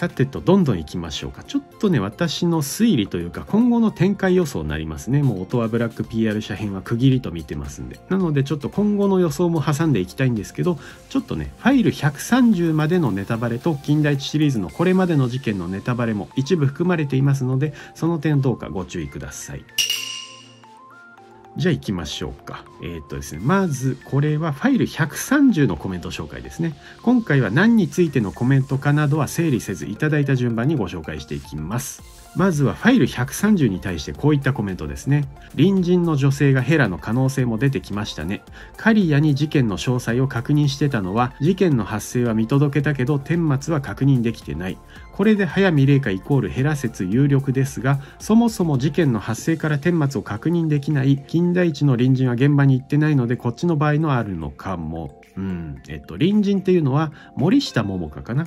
さてとどんどんいきましょうか。ちょっとね、私の推理というか今後の展開予想になりますね。もう音羽ブラック PR 社編は区切りと見てますんで、なのでちょっと今後の予想も挟んでいきたいんですけど、ちょっとねファイル130までのネタバレと金田一シリーズのこれまでの事件のネタバレも一部含まれていますので、その点どうかご注意ください。じゃあ行きましょうか。ですね、まずこれはファイル130のコメント紹介ですね。今回は何についてのコメントかなどは整理せず、いただいた順番にご紹介していきます。まずはファイル130に対してこういったコメントですね。隣人の女性がヘラの可能性も出てきましたね。刈谷に事件の詳細を確認してたのは、事件の発生は見届けたけど顛末は確認できてない。これで早見玲香イコールヘラ説有力ですが、そもそも事件の発生から顛末を確認できない、金田一の隣人は現場に行ってないのでこっちの場合のあるのかも。隣人っていうのは森下桃香かな、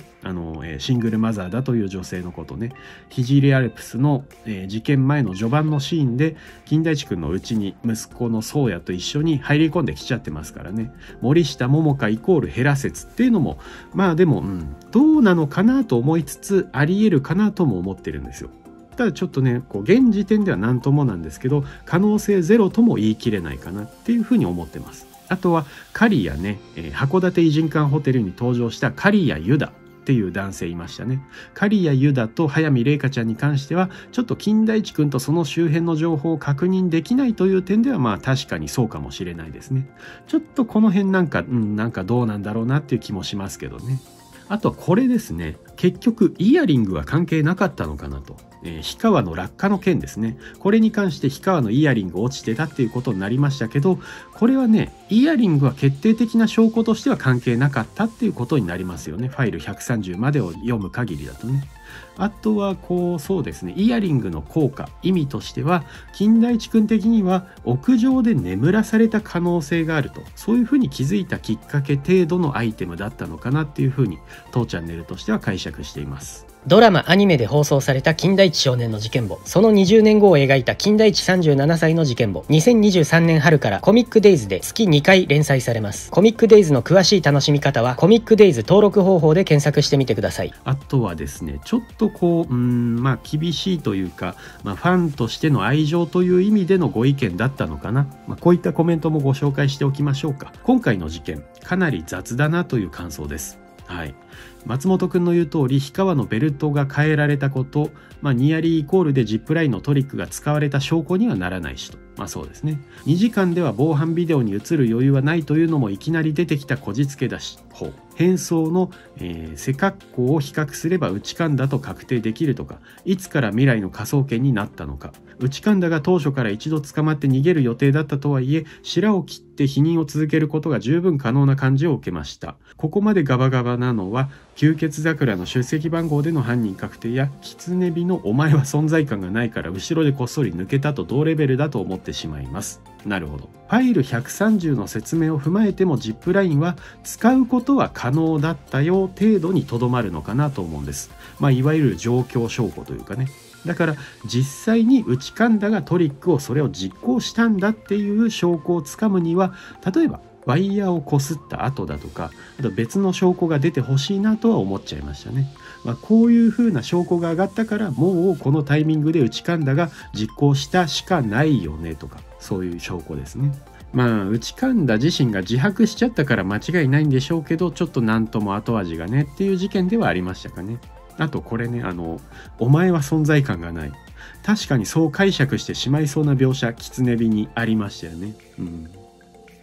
シングルマザーだという女性のことね。聖アルプスの、事件前の序盤のシーンで金田一君のうちに息子の宗也と一緒に入り込んできちゃってますからね。森下桃香イコールヘラ説っていうのもまあでも、どうなのかなと思いつつありえるかなとも思ってるんですよ。ただちょっとね、こう現時点では何ともなんですけど、可能性ゼロとも言い切れないかなっていうふうに思ってます。あとは刈谷ね、函館異人館ホテルに登場した刈谷ユダっていう男性いましたね。刈谷ユダと早見玲香ちゃんに関してはちょっと金田一君とその周辺の情報を確認できないという点ではまあ確かにそうかもしれないですね。ちょっとこの辺なんかどうなんだろうなっていう気もしますけどね。あとはこれですね、結局イヤリングは関係なかったのかなと。氷川の落下の件ですね。これに関して氷川のイヤリング落ちてたっていうことになりましたけど、これはね、イヤリングは決定的な証拠としては関係なかったっていうことになりますよね。ファイル130までを読む限りだとね。あとはこう、そうですね、イヤリングの効果、意味としては金田一君的には屋上で眠らされた可能性があると、そういうふうに気づいたきっかけ程度のアイテムだったのかなっていうふうに当チャンネルとしては解釈しています。ドラマアニメで放送された金田一少年の事件簿、その20年後を描いた金田一37歳の事件簿、2023年春からコミックデイズで月2回連載されます。コミックデイズの詳しい楽しみ方はコミックデイズ登録方法で検索してみてください。あとはですね、ちょっとこうまあ厳しいというか、ファンとしての愛情という意味でのご意見だったのかな、こういったコメントもご紹介しておきましょうか。今回の事件かなり雑だなという感想です。はい、松本君の言う通り、氷川のベルトが変えられたこと、ニアリーイコールでジップラインのトリックが使われた証拠にはならないしと、そうですね。2時間では防犯ビデオに映る余裕はないというのもいきなり出てきたこじつけだし、変装の、背格好を比較すれば内神田と確定できるとか、いつから未来の科捜研になったのか、内神田が当初から一度捕まって逃げる予定だったとはいえ、白を切って否認を続けることが十分可能な感じを受けました。ここまでガバガバなのは吸血桜の出席番号での犯人確定や、狐火のお前は存在感がないから後ろでこっそり抜けたと同レベルだと思ってしまいます。なるほど、ファイル130の説明を踏まえてもジップラインは使うことは可能だったよ程度にとどまるのかなと思うんです。いわゆる状況証拠というかね。だから実際に内神田がトリックをそれを実行したんだっていう証拠をつかむには、例えばワイヤーをこすった後だとか、あと別の証拠が出てほしいなとは思っちゃいましたね。こういう風な証拠が上がったから、もうこのタイミングで内神田が実行したしかないよねとか、そういう証拠ですね。内神田自身が自白しちゃったから間違いないんでしょうけど、ちょっとなんとも後味がねっていう事件ではありましたかね。あとこれね、お前は存在感がない。確かにそう解釈してしまいそうな描写、狐火にありましたよね。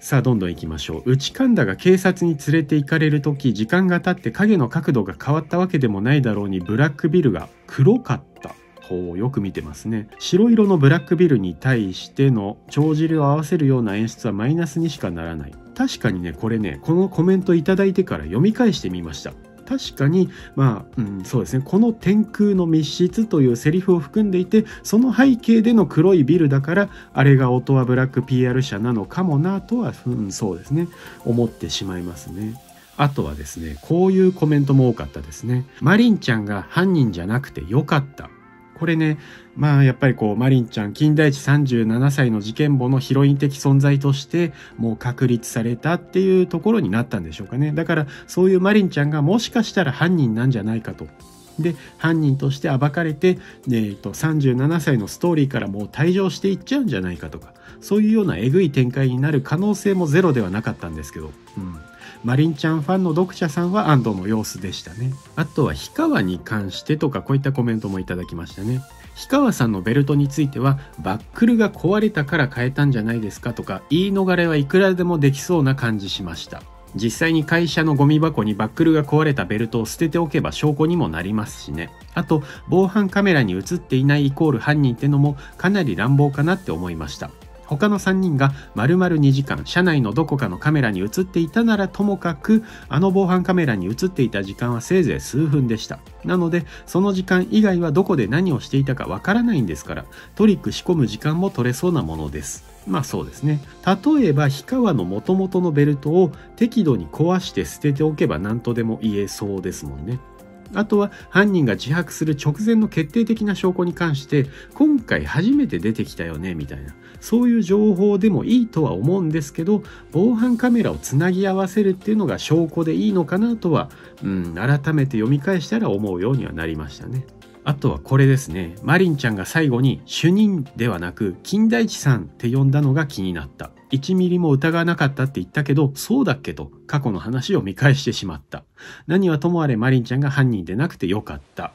さあどんどん行きましょう。内神田が警察に連れて行かれる時、時間が経って影の角度が変わったわけでもないだろうにブラックビルが黒かった。よく見てますね。白色のブラックビルに対しての帳尻を合わせるような演出はマイナスにしかならない。確かにね、これね、このコメントいただいてから読み返してみました。確かにそうですね、この天空の密室というセリフを含んでいて、その背景での黒いビルだから、あれが音羽ブラック PR 社なのかもなとは、そうですね、思ってしまいますね。あとはですね、こういうコメントも多かったですね。マリンちゃんが犯人じゃなくてよかった。これね、やっぱりこうマリンちゃん、金田一37歳の事件簿のヒロイン的存在としてもう確立されたっていうところになったんでしょうかね。だからそういうマリンちゃんがもしかしたら犯人なんじゃないかと。で犯人として暴かれて、37歳のストーリーからもう退場していっちゃうんじゃないかとか、そういうようなえぐい展開になる可能性もゼロではなかったんですけど、マリンちゃんファンの読者さんは安堵の様子でしたね。あとは氷川に関してとか、こういったコメントもいただきましたね。氷川さんのベルトについてはバックルが壊れたから変えたんじゃないですかとか、言い逃れはいくらでもできそうな感じしました。実際に会社のゴミ箱にバックルが壊れたベルトを捨てておけば証拠にもなりますしね。あと防犯カメラに映っていないイコール犯人ってのもかなり乱暴かなって思いました。他の3人が丸々2時間車内のどこかのカメラに映っていたならともかく、あの防犯カメラに映っていた時間はせいぜい数分でした。なのでその時間以外はどこで何をしていたかわからないんですから、トリック仕込む時間も取れそうなものです。まあそうですね。例えば氷川の元々のベルトを適度に壊して捨てておけば何とでも言えそうですもんね。あとは犯人が自白する直前の決定的な証拠に関して、今回初めて出てきたよねみたいな、そういう情報でもいいとは思うんですけど、防犯カメラをつなぎ合わせるっていうのが証拠でいいのかなとは、改めて読み返したら思うようにはなりましたね。あとはこれですね。マリンちゃんが最後に主任ではなく金田一さんって呼んだのが気になった。1ミリも疑わなかったって言ったけど、そうだっけと過去の話を見返してしまった。何はともあれマリンちゃんが犯人でなくてよかった。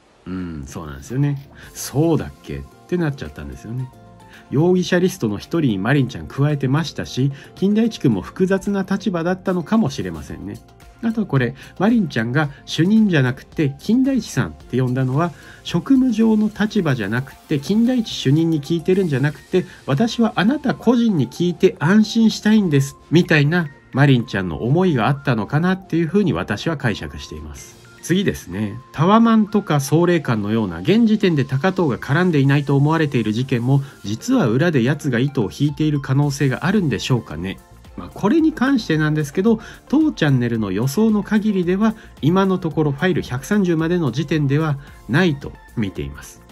そうなんですよね。そうだっけってなっちゃったんですよね。容疑者リストの一人にマリンちゃん加えてましたし、金田一君も複雑な立場だったのかもしれませんね。あとこれマリンちゃんが主任じゃなくて金田一さんって呼んだのは、職務上の立場じゃなくて金田一主任に聞いてるんじゃなくて、私はあなた個人に聞いて安心したいんですみたいなマリンちゃんの思いがあったのかなっていうふうに私は解釈しています。次ですね。タワマンとか壮霊館のような現時点で高藤が絡んでいないと思われている事件も、実は裏で奴が糸を引いている可能性があるんでしょうかね。これに関してなんですけど、当チャンネルの予想の限りでは今のところファイル130までの時点ではないと見ています。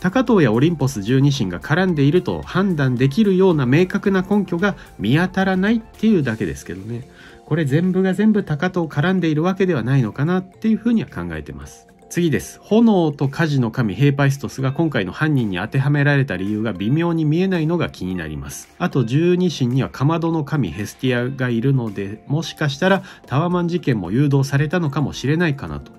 高藤やオリンポス12神が絡んでいると判断できるような明確な根拠が見当たらないっていうだけですけどね。これ全部が全部高藤絡んでいるわけではないのかなっていうふうには考えてます。次です。炎と火事の神ヘーパイストスが今回の犯人に当てはめられた理由が微妙に見えないのが気になります。あと十二神にはかまどの神ヘスティアがいるので、もしかしたらタワマン事件も誘導されたのかもしれないかなと。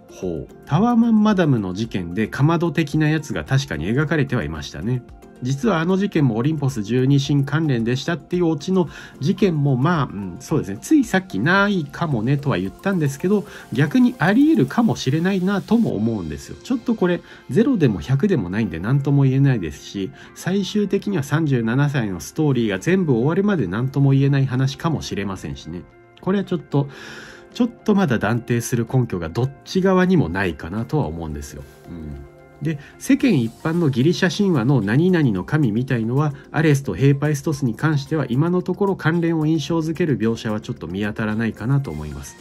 タワマンマダムの事件でかまど的なやつが確かに描かれてはいましたね。実はあの事件もオリンポス十二神関連でしたっていうオチの事件も、そうですね、ついさっきないかもねとは言ったんですけど、逆にありえるかもしれないなとも思うんですよ。ちょっとこれ0でも100でもないんで何とも言えないですし、最終的には37歳のストーリーが全部終わるまで何とも言えない話かもしれませんしね。これはちょっとまだ断定する根拠がどっち側にもないかなとは思うんですよ。で、世間一般のギリシャ神話の何々の神みたいのは、アレスとヘーパイストスに関しては今のところ関連を印象づける描写はちょっと見当たらないかなと思います。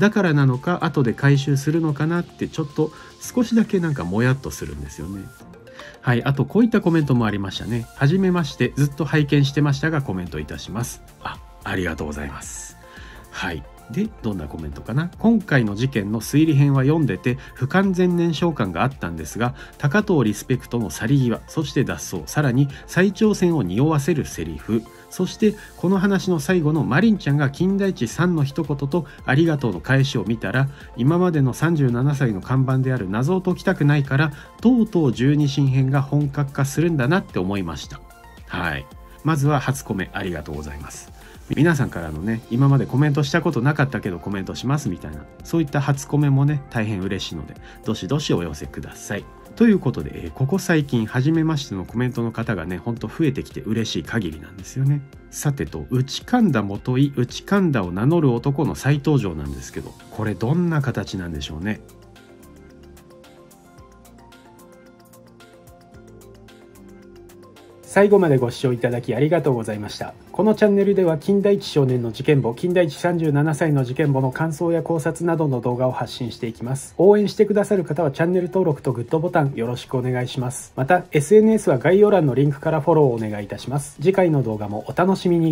だからなのか後で回収するのかなって、ちょっと少しだけなんかもやっとするんですよね。あとこういったコメントもありましたね。はじめまして、ずっと拝見してましたがコメントいたします。ありがとうございます。で、どんなコメントかな。今回の事件の推理編は読んでて不完全燃焼感があったんですが、高藤リスペクトの去り際、そして脱走、さらに再挑戦を匂わせるセリフ、そしてこの話の最後のマリンちゃんが金田一さんの一言とありがとうの返しを見たら、今までの37歳の看板である謎を解きたくないから、とうとう十二神編が本格化するんだなって思いました。まずは初コメありがとうございます。皆さんからのね、今までコメントしたことなかったけどコメントしますみたいな、そういった初コメもね、大変嬉しいので、どしどしお寄せください。ということで、ここ最近初めましてのコメントの方がね、ほんと増えてきて嬉しい限りなんですよね。さてと、内神田元井、内神田を名乗る男の再登場なんですけど、これどんな形なんでしょうね。最後までご視聴いただきありがとうございました。このチャンネルでは金田一少年の事件簿、金田一37歳の事件簿の感想や考察などの動画を発信していきます。応援してくださる方はチャンネル登録とグッドボタンよろしくお願いします。また SNS は概要欄のリンクからフォローをお願いいたします。次回の動画もお楽しみに。